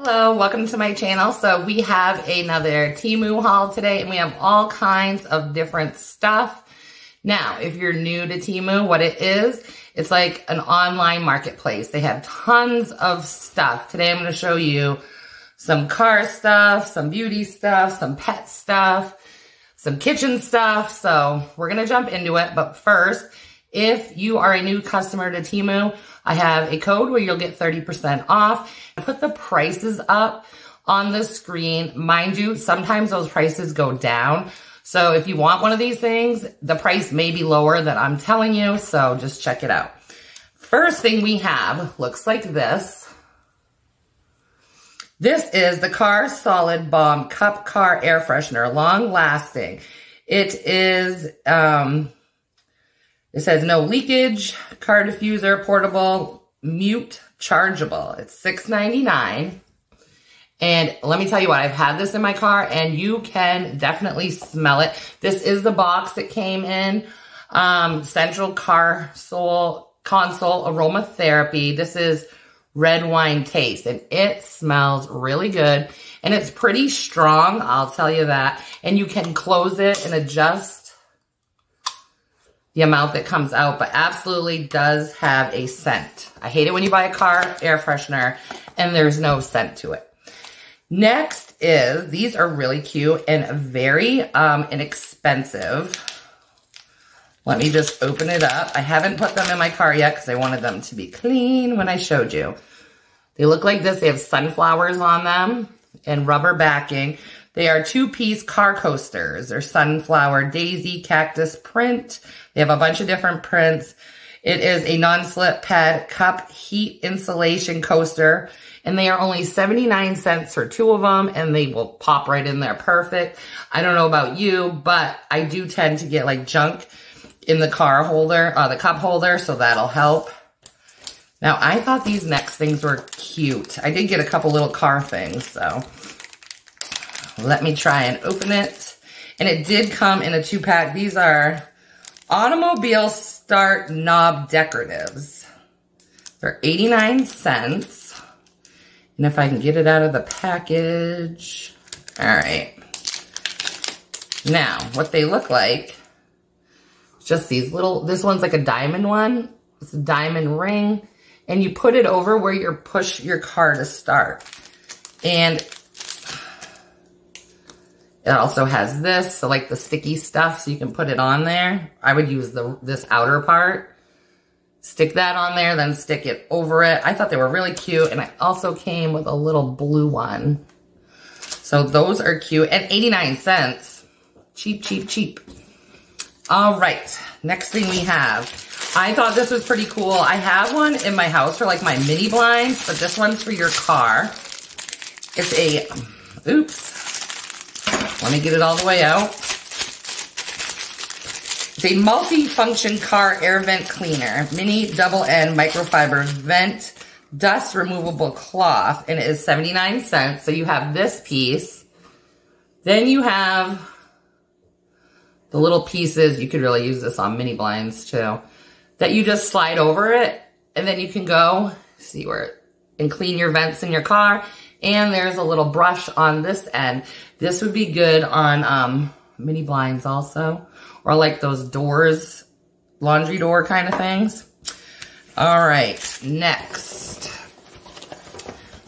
Hello, welcome to my channel. So we have another Temu haul today and we have all kinds of different stuff. Now, if you're new to Temu, what it is, it's like an online marketplace. They have tons of stuff. Today I'm going to show you some car stuff, some beauty stuff, some pet stuff, some kitchen stuff. So we're going to jump into it. But first, if you are a new customer to Temu, I have a code where you'll get 30% off. I put the prices up on the screen. Mind you, sometimes those prices go down. So if you want one of these things, the price may be lower than I'm telling you. So just check it out. First thing we have looks like this. This is the Car Solid Bomb Cup Car Air Freshener, long lasting. It is, it says no leakage, car diffuser, portable, mute, chargeable. It's $6.99. And let me tell you what, I've had this in my car and you can definitely smell it. This is the box that came in. Central Car Console Aromatherapy. This is red wine taste and it smells really good. And it's pretty strong, I'll tell you that. And you can close it and adjust the amount that comes out, but absolutely does have a scent. I hate it when you buy a car air freshener and there's no scent to it. Next is, these are really cute and very inexpensive. Let me just open it up. I haven't put them in my car yet because I wanted them to be clean when I showed you. They look like this. They have sunflowers on them and rubber backing. They are two-piece car coasters. They're sunflower, daisy, cactus print. They have a bunch of different prints. It is a non-slip pad cup heat insulation coaster. And they are only 79 cents for two of them. And they will pop right in there perfect. I don't know about you, but I do tend to get like junk in the car holder, the cup holder. So that'll help. Now, I thought these next things were cute. I did get a couple little car things, so let me try and open it. And it did come in a two-pack. These are Automobile Start Knob Decoratives. They're 89 cents. And if I can get it out of the package. All right. Now, what they look like, just these little, this one's like a diamond one. It's a diamond ring. And you put it over where you push your car to start. And it also has this, so like the sticky stuff, so you can put it on there. I would use this outer part. Stick that on there, then stick it over it. I thought they were really cute, and I also came with a little blue one. So those are cute, and 89 cents. Cheap, cheap, cheap. All right, next thing we have. I thought this was pretty cool. I have one in my house for like my mini blinds, but this one's for your car. It's a, oops. Let me get it all the way out. It's a multi-function car air vent cleaner, mini double-end microfiber vent dust removable cloth, and it is 79 cents. So you have this piece. Then you have the little pieces. You could really use this on mini blinds too, that you just slide over it, and then you can go see where and clean your vents in your car. And there's a little brush on this end. This would be good on mini blinds also, or like those doors, laundry door kind of things. All right, next.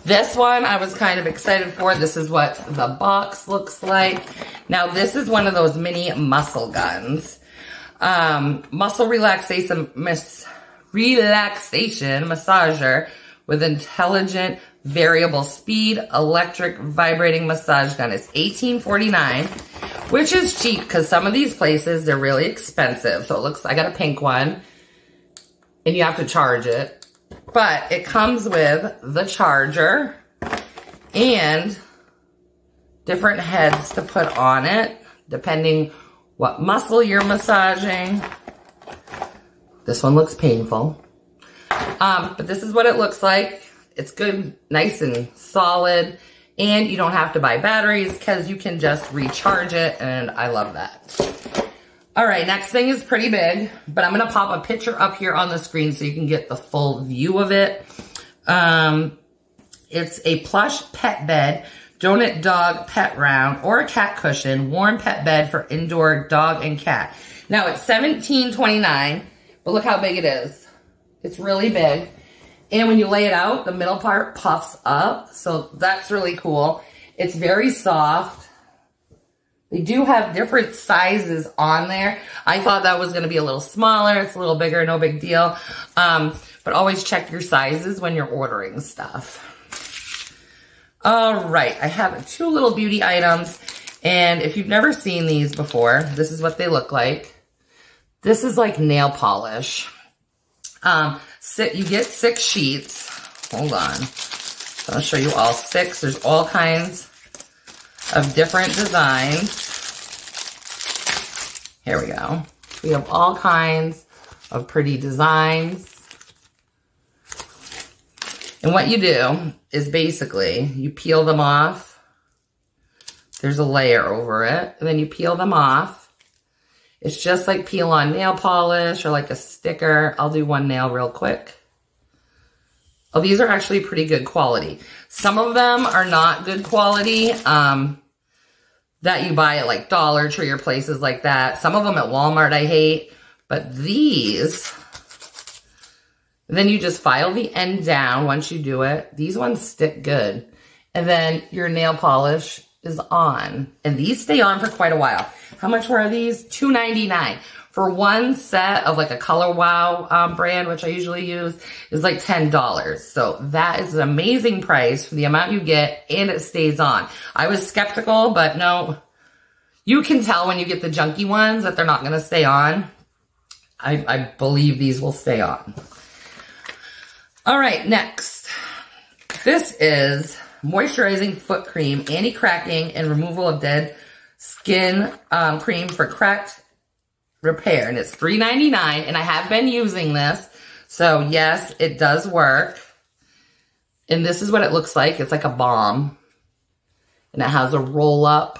This one I was kind of excited for. This is what the box looks like. Now this is one of those mini muscle guns. Muscle relaxation, massager with intelligent variable speed electric vibrating massage gun. It's $18.49, which is cheap because some of these places, they're really expensive. So it looks, I got a pink one and you have to charge it, but it comes with the charger and different heads to put on it, depending what muscle you're massaging. This one looks painful. But this is what it looks like. It's good, nice and solid, and you don't have to buy batteries because you can just recharge it, and I love that. All right, next thing is pretty big, but I'm going to pop a picture up here on the screen so you can get the full view of it. It's a plush pet bed, donut dog pet round, or a cat cushion, warm pet bed for indoor dog and cat. Now it's $17.29, but look how big it is. It's really big. And when you lay it out, the middle part puffs up. So that's really cool. It's very soft. They do have different sizes on there. I thought that was going to be a little smaller. It's a little bigger, no big deal. But always check your sizes when you're ordering stuff. All right, I have two little beauty items. And if you've never seen these before, this is what they look like. This is like nail polish. You get 6 sheets. Hold on. I'll show you all 6. There's all kinds of different designs. Here we go. We have all kinds of pretty designs. And what you do is basically you peel them off. There's a layer over it. And then you peel them off. It's just like peel on nail polish or like a sticker. I'll do one nail real quick. Oh, these are actually pretty good quality. Some of them are not good quality that you buy at like Dollar Tree or places like that. Some of them at Walmart I hate, but these, then you just file the end down once you do it. These ones stick good. And then your nail polish is on. And these stay on for quite a while. How much were these? $2.99 for one set of like a Color Wow brand, which I usually use, is like $10. So that is an amazing price for the amount you get, and it stays on. I was skeptical, but no, you can tell when you get the junky ones that they're not going to stay on. I believe these will stay on. All right, next. This is moisturizing foot cream, anti-cracking and removal of dead skin cream for cracked repair. And it's $3.99, and I have been using this. So yes, it does work. And this is what it looks like. It's like a balm. And it has a roll up.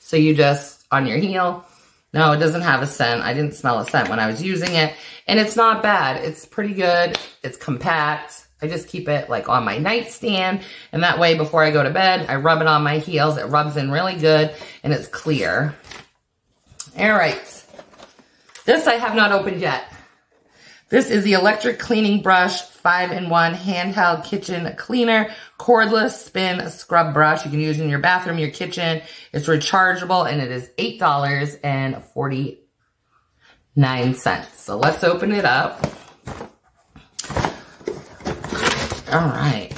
So you just, on your heel. No, it doesn't have a scent. I didn't smell a scent when I was using it. And it's not bad. It's pretty good. It's compact. I just keep it like on my nightstand, and that way before I go to bed, I rub it on my heels. It rubs in really good, and it's clear. All right. This I have not opened yet. This is the electric cleaning brush 5-in-1 handheld kitchen cleaner, cordless spin scrub brush. You can use it in your bathroom, your kitchen. It's rechargeable, and it is $8.49. So let's open it up. All right.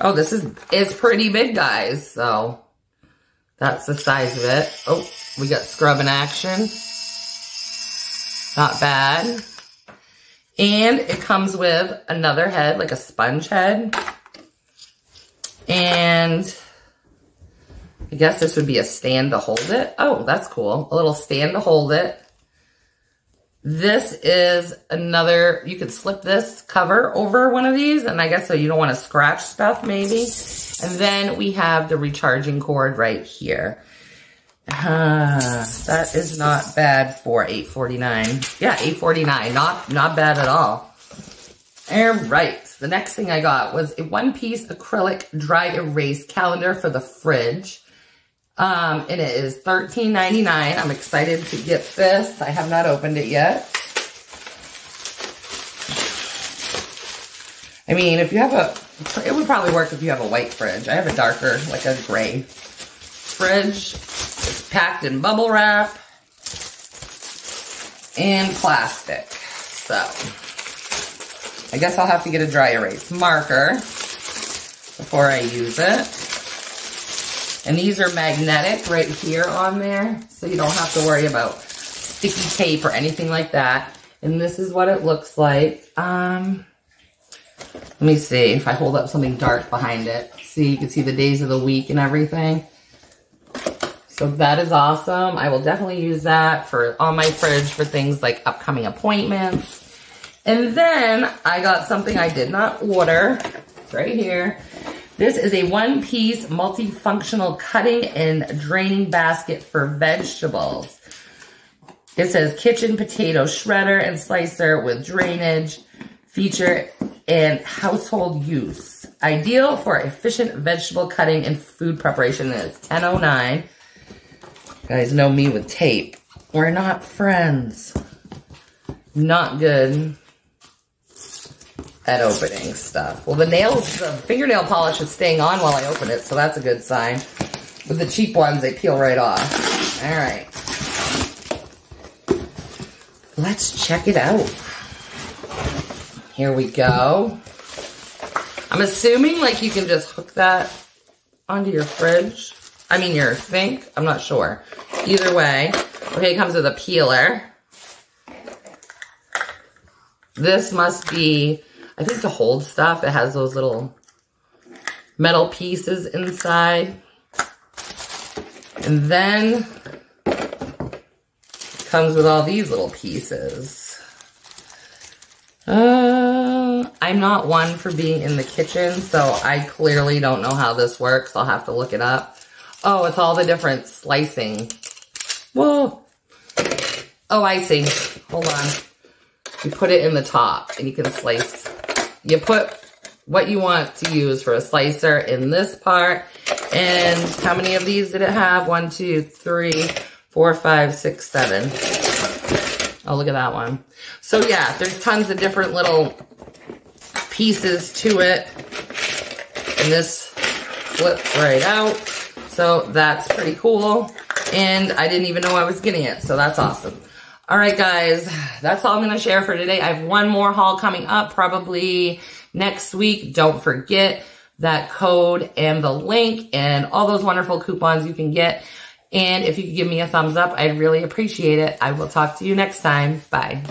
Oh, this is, it's pretty big, guys. So that's the size of it. Oh, we got scrub in action. Not bad. And it comes with another head, like a sponge head. And I guess this would be a stand to hold it. Oh, that's cool. A little stand to hold it. This is another, you could slip this cover over one of these, and I guess so you don't want to scratch stuff maybe. And then we have the recharging cord right here. That is not bad for $8.49. Yeah, $8.49, not bad at all. All right, the next thing I got was a one-piece acrylic dry erase calendar for the fridge. And it is $13.99. I'm excited to get this. I have not opened it yet. I mean, if you have a, it would probably work if you have a white fridge. I have a darker, like a gray fridge. It's packed in bubble wrap and plastic. So I guess I'll have to get a dry erase marker before I use it. And these are magnetic right here on there, so you don't have to worry about sticky tape or anything like that. And this is what it looks like. Let me see if I hold up something dark behind it. See, you can see the days of the week and everything. So that is awesome. I will definitely use that for on my fridge for things like upcoming appointments. And then I got something I did not order. It's right here. This is a one-piece multifunctional cutting and draining basket for vegetables. It says kitchen potato shredder and slicer with drainage feature in household use. Ideal for efficient vegetable cutting and food preparation. And it's 10:09. You guys know me with tape. We're not friends. Not good at opening stuff. Well, the nails, the fingernail polish is staying on while I open it, so that's a good sign. With the cheap ones, they peel right off. All right. Let's check it out. Here we go. I'm assuming like you can just hook that onto your fridge. I mean your sink. I'm not sure. Either way. Okay, it comes with a peeler. This must be, I think, to hold stuff. It has those little metal pieces inside. And then comes with all these little pieces. I'm not one for being in the kitchen, so I clearly don't know how this works. I'll have to look it up. Oh, it's all the different slicing. Whoa. Oh, I see. Hold on. You put it in the top and you can slice. You put what you want to use for a slicer in this part. And how many of these did it have? 1, 2, 3, 4, 5, 6, 7. Oh, look at that one. So yeah, there's tons of different little pieces to it. And this flips right out. So that's pretty cool. And I didn't even know I was getting it. So that's awesome. All right, guys, that's all I'm going to share for today. I have one more haul coming up probably next week. Don't forget that code and the link and all those wonderful coupons you can get. And if you could give me a thumbs up, I'd really appreciate it. I will talk to you next time. Bye.